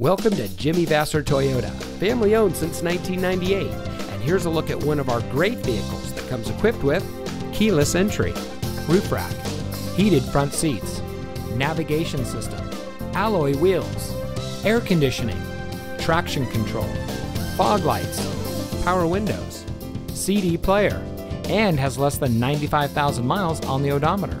Welcome to Jimmy Vasser Toyota, family owned since 1998, and here's a look at one of our great vehicles that comes equipped with keyless entry, roof rack, heated front seats, navigation system, alloy wheels, air conditioning, traction control, fog lights, power windows, CD player, and has less than 95,000 miles on the odometer.